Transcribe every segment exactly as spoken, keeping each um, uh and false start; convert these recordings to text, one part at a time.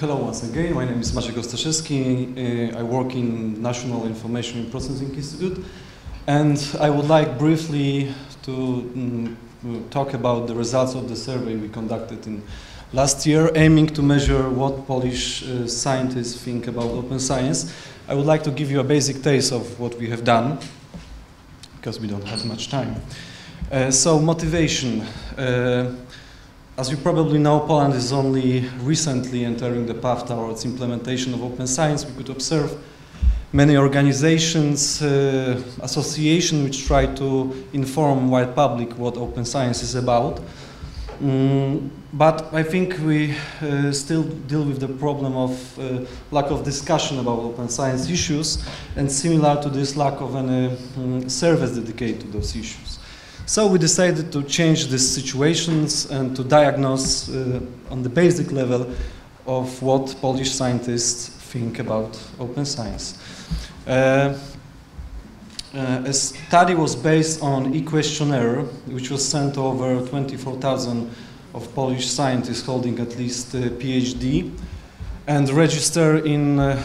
Hello once again, my name is Maciej Ostaszewski. Uh, I work in National Information Processing Institute, and I would like briefly to um, talk about the results of the survey we conducted in last year, aiming to measure what Polish uh, scientists think about open science. I would like to give you a basic taste of what we have done, because we don't have much time. Uh, so, motivation. Uh, As you probably know, Poland is only recently entering the path towards implementation of open science. We could observe many organizations, uh, associations which try to inform wide public what open science is about. Mm, but I think we uh, still deal with the problem of uh, lack of discussion about open science issues, and similar to this, lack of any um, service dedicated to those issues. So we decided to change these situations and to diagnose uh, on the basic level of what Polish scientists think about open science. Uh, uh, a study was based on e-questionnaire, which was sent to over twenty-four thousand of Polish scientists holding at least a PhD and registered in uh, uh,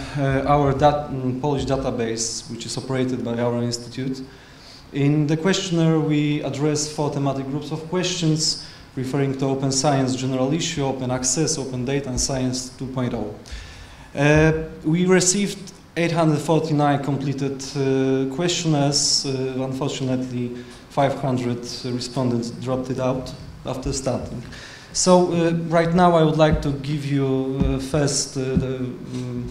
our dat- Polish database, which is operated by our institute. In the questionnaire, we address four thematic groups of questions referring to open science, general issue, open access, open data, and science two point oh. Uh, we received eight hundred forty-nine completed uh, questionnaires. Uh, unfortunately, five hundred respondents dropped it out after starting. So uh, right now, I would like to give you uh, first, uh, the, um,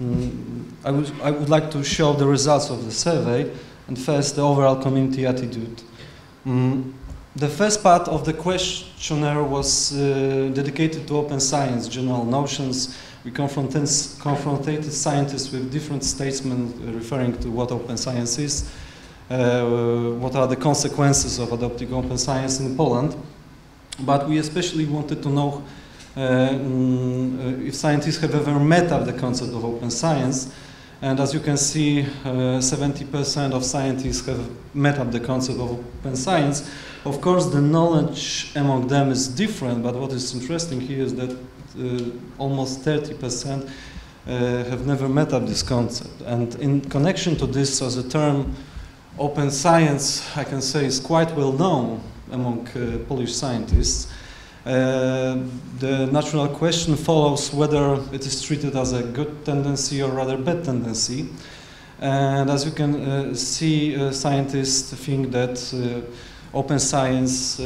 um, I, would, I would like to show the results of the survey. And first, the overall community attitude. Mm. The first part of the questionnaire was uh, dedicated to open science, general notions. We confronted, confronted scientists with different statements referring to what open science is, uh, what are the consequences of adopting open science in Poland. But we especially wanted to know uh, mm, if scientists have ever met up the concept of open science. And as you can see, seventy percent uh, of scientists have met up the concept of open science. Of course, the knowledge among them is different, but what is interesting here is that uh, almost thirty percent uh, have never met up this concept. And in connection to this, so the term open science, I can say, is quite well known among uh, Polish scientists. Uh, the natural question follows whether it is treated as a good tendency or rather bad tendency. And as you can uh, see, uh, scientists think that uh, open science uh,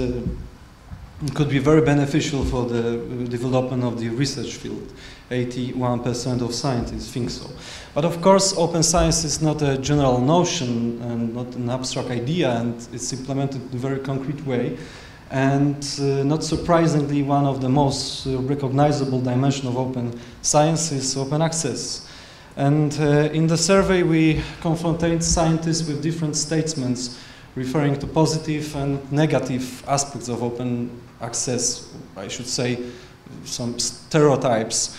could be very beneficial for the development of the research field. eighty-one percent of scientists think so. But of course, open science is not a general notion and not an abstract idea, and it's implemented in a very concrete way. And uh, not surprisingly, one of the most uh, recognizable dimensions of open science is open access. And uh, in the survey, we confronted scientists with different statements referring to positive and negative aspects of open access, I should say, some stereotypes.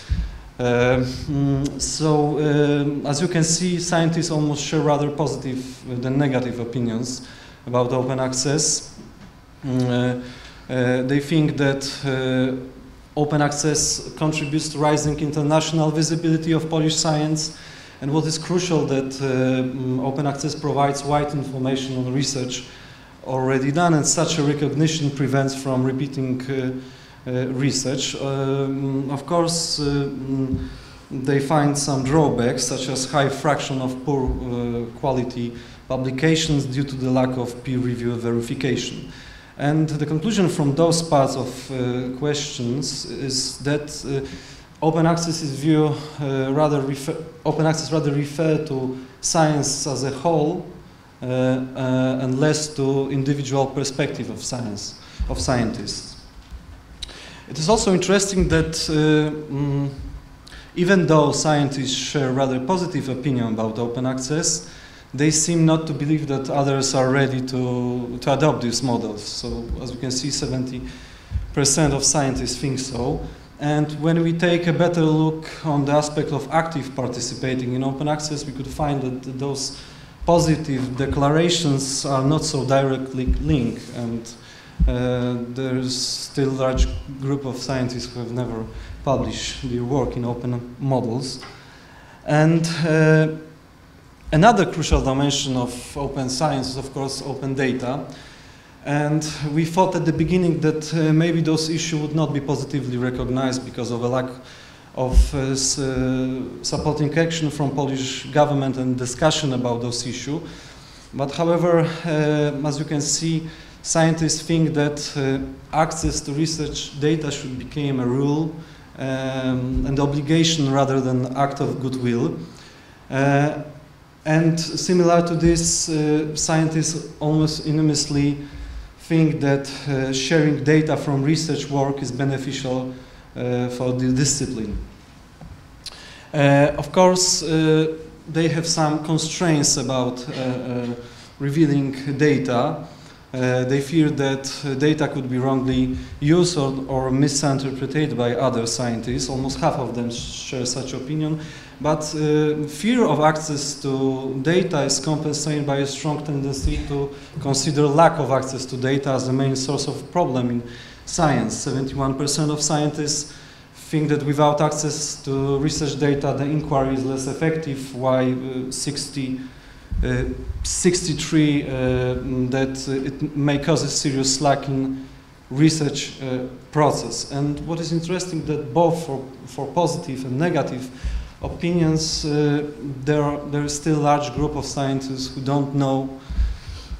Uh, mm, so, um, as you can see, scientists almost share rather positive than negative opinions about open access. Uh, uh, they think that uh, open access contributes to rising international visibility of Polish science, and what is crucial that uh, open access provides wide information on research already done, and such a recognition prevents from repeating uh, uh, research. Um, of course, uh, they find some drawbacks, such as high fraction of poor uh, quality publications due to the lack of peer review verification. And the conclusion from those parts of uh, questions is that uh, open access is view uh, rather refer open access rather refer to science as a whole uh, uh, and less to individual perspective of science of scientists. It is also interesting that uh, mm, even though scientists share rather positive opinion about open access, they seem not to believe that others are ready to, to adopt these models. So, as you can see, seventy percent of scientists think so. And when we take a better look on the aspect of active participating in open access, we could find that those positive declarations are not so directly linked. And Uh, there's still a large group of scientists who have never published their work in open models. And uh, another crucial dimension of open science is, of course, open data. And we thought at the beginning that uh, maybe those issues would not be positively recognized because of a lack of uh, supporting action from Polish government and discussion about those issues. But however, uh, as you can see, scientists think that uh, access to research data should become a rule um, and obligation rather than act of goodwill. Uh, and similar to this, uh, scientists almost unanimously think that uh, sharing data from research work is beneficial uh, for the discipline. Uh, of course, uh, they have some constraints about uh, uh, revealing data. Uh, they fear that uh, data could be wrongly used or, or misinterpreted by other scientists. Almost half of them share such opinion. But uh, fear of access to data is compensated by a strong tendency to consider lack of access to data as the main source of problem in science. seventy-one percent of scientists think that without access to research data, the inquiry is less effective, while uh, sixty-three percent Uh, that uh, it may cause a serious slack in research uh, process. And what is interesting that both for, for positive and negative opinions, uh, there, are, there is still a large group of scientists who don't know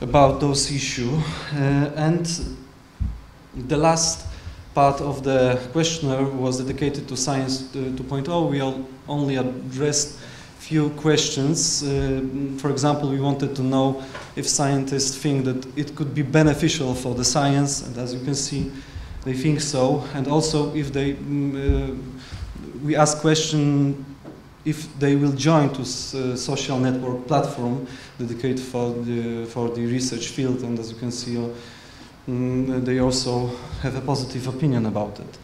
about those issues. Uh, and the last part of the questionnaire was dedicated to Science two point oh. We all only addressed few questions. Uh, for example, we wanted to know if scientists think that it could be beneficial for the science, and as you can see, they think so. And also, if they, uh, we asked question if they will join to uh, social network platform dedicated for the for the research field. And as you can see, uh, um, they also have a positive opinion about it.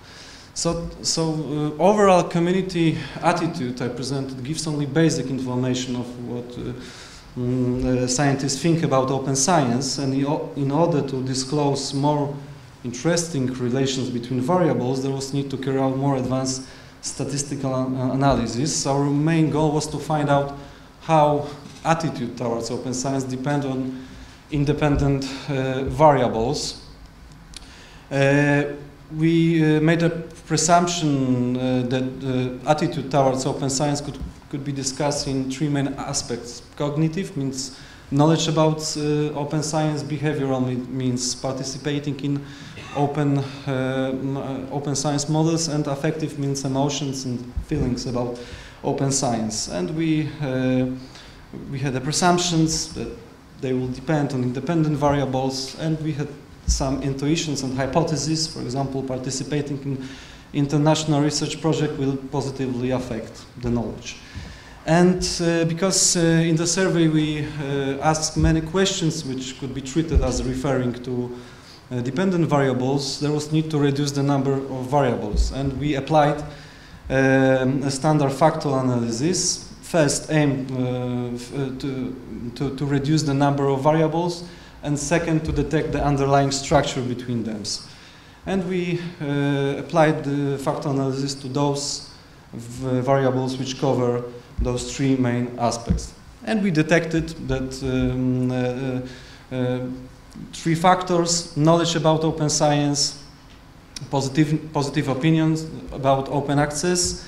So, so uh, overall community attitude I presented gives only basic information of what uh, um, uh, scientists think about open science, and in order to disclose more interesting relations between variables, there was need to carry out more advanced statistical an analysis. Our main goal was to find out how attitude towards open science depend on independent uh, variables. Uh, We uh, made a presumption uh, that uh, attitude towards open science could, could be discussed in three main aspects. Cognitive means knowledge about uh, open science, behavioral means participating in open, uh, open science models, and affective means emotions and feelings about open science. And we, uh, we had the presumptions that they will depend on independent variables, and we had some intuitions and hypotheses. For example, participating in international research project will positively affect the knowledge. And uh, because uh, in the survey we uh, asked many questions which could be treated as referring to uh, dependent variables, there was need to reduce the number of variables. And we applied um, a standard factorial analysis. First aim uh, to, to, to reduce the number of variables, and second, to detect the underlying structure between them. And we uh, applied the factor analysis to those variables which cover those three main aspects. And we detected that um, uh, uh, three factors: knowledge about open science, positive, positive opinions about open access,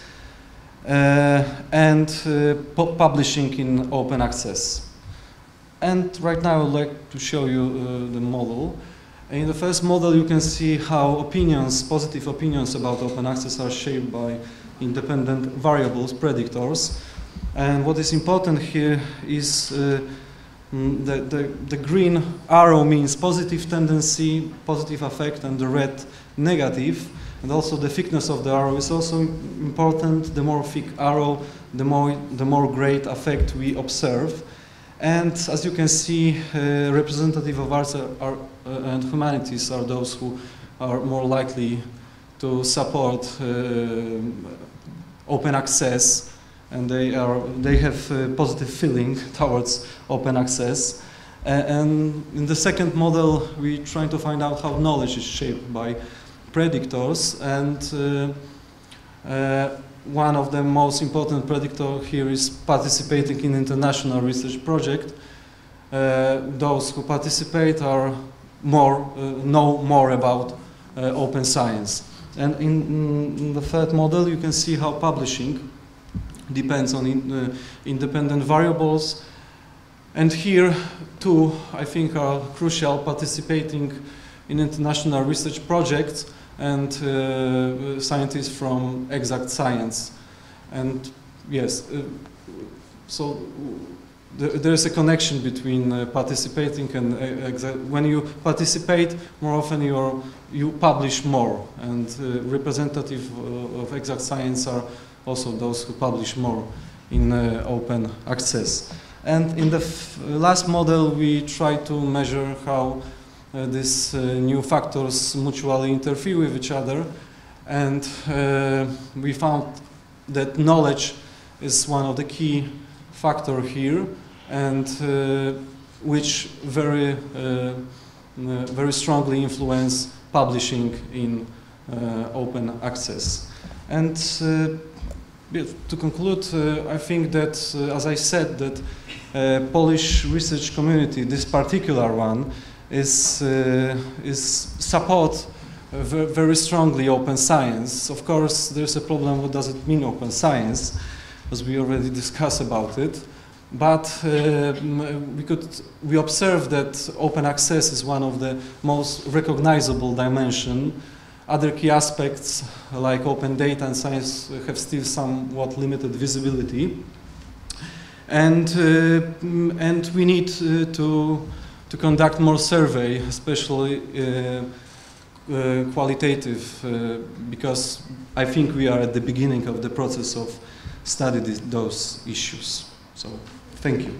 uh, and uh, pu publishing in open access. And right now I would like to show you uh, the model. In the first model you can see how opinions, positive opinions about open access are shaped by independent variables, predictors. And what is important here is uh, the, the, the green arrow means positive tendency, positive effect, and the red negative. And also the thickness of the arrow is also important. The more thick arrow, the more, the more great effect we observe. And as you can see, uh, representative of arts are, are, uh, and humanities are those who are more likely to support uh, open access, and they, are, they have a positive feeling towards open access. And in the second model, we're trying to find out how knowledge is shaped by predictors. And uh, uh, one of the most important predictors here is participating in international research project. Uh, those who participate are more, uh, know more about uh, open science. And in, in the third model, you can see how publishing depends on in, uh, independent variables. And here, two, I think, are crucial: participating in international research projects and uh, scientists from exact science. And yes, uh, so th there is a connection between uh, participating and uh, exact. When you participate, more often you're, you publish more. And uh, representative uh, of exact science are also those who publish more in uh, open access. And in the f last model, we try to measure how uh, these uh, new factors mutually interfere with each other. And uh, we found that knowledge is one of the key factors here, and uh, which very, uh, very strongly influence publishing in uh, open access. And uh, to conclude, uh, I think that, uh, as I said, that uh, Polish research community, this particular one, is, uh, is support uh, very strongly open science. Of course, there's a problem, what does it mean open science, as we already discussed about it. But uh, we, could, we observed that open access is one of the most recognizable dimension. Other key aspects, like open data and science, have still somewhat limited visibility. And, uh, and we need uh, to, to conduct more survey, especially uh, uh, qualitative, uh, because I think we are at the beginning of the process of studying those issues. So, thank you.